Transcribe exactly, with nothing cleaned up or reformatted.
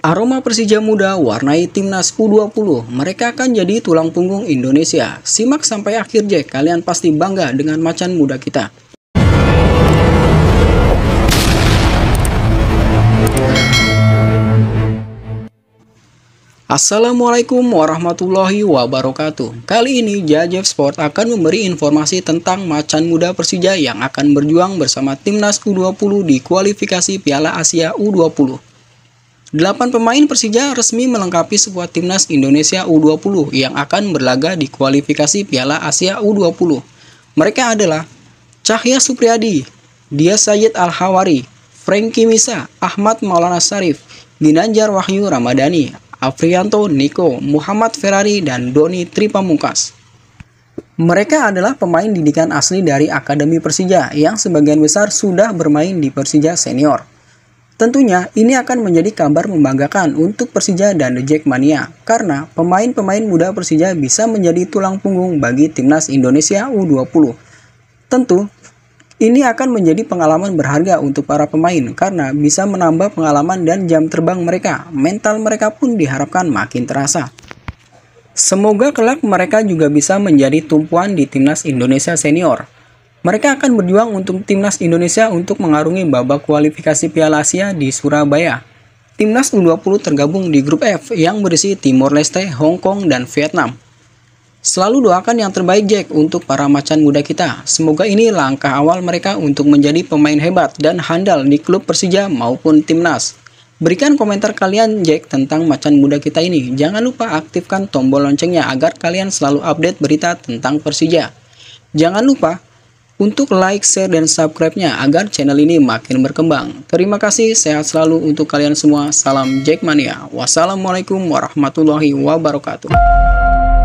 Aroma Persija muda warnai timnas U dua puluh, mereka akan jadi tulang punggung Indonesia. Simak sampai akhir J, kalian pasti bangga dengan macan muda kita. Assalamualaikum warahmatullahi wabarakatuh. Kali ini Zhazhev Sport akan memberi informasi tentang macan muda Persija yang akan berjuang bersama timnas U dua puluh di kualifikasi Piala Asia U dua puluh. delapan pemain Persija resmi melengkapi sebuah timnas Indonesia U dua puluh yang akan berlaga di kualifikasi Piala Asia U dua puluh. Mereka adalah Cahya Supriyadi, Dia Syayid Alhawari, Franky Misa, Ahmad Maulana Sharif, Ginanjar Wahyu Ramadhani, Alfriyanto Nico, Muhammad Ferrari, dan Doni Tripamukas. Mereka adalah pemain didikan asli dari Akademi Persija yang sebagian besar sudah bermain di Persija Senior. Tentunya ini akan menjadi kabar membanggakan untuk Persija dan The Jackmania karena pemain-pemain muda Persija bisa menjadi tulang punggung bagi timnas Indonesia U dua puluh. Tentu ini akan menjadi pengalaman berharga untuk para pemain karena bisa menambah pengalaman dan jam terbang mereka. Mental mereka pun diharapkan makin terasa. Semoga kelak mereka juga bisa menjadi tumpuan di timnas Indonesia Senior. Mereka akan berjuang untuk timnas Indonesia untuk mengarungi babak kualifikasi Piala Asia di Surabaya. Timnas U dua puluh tergabung di grup F yang berisi Timor Leste, Hong Kong, dan Vietnam. Selalu doakan yang terbaik Jack untuk para macan muda kita. Semoga ini langkah awal mereka untuk menjadi pemain hebat dan handal di klub Persija maupun timnas. Berikan komentar kalian Jack tentang macan muda kita ini. Jangan lupa aktifkan tombol loncengnya agar kalian selalu update berita tentang Persija. Jangan lupa untuk like, share, dan subscribe-nya agar channel ini makin berkembang. Terima kasih, sehat selalu untuk kalian semua. Salam Jackmania. Wassalamualaikum warahmatullahi wabarakatuh.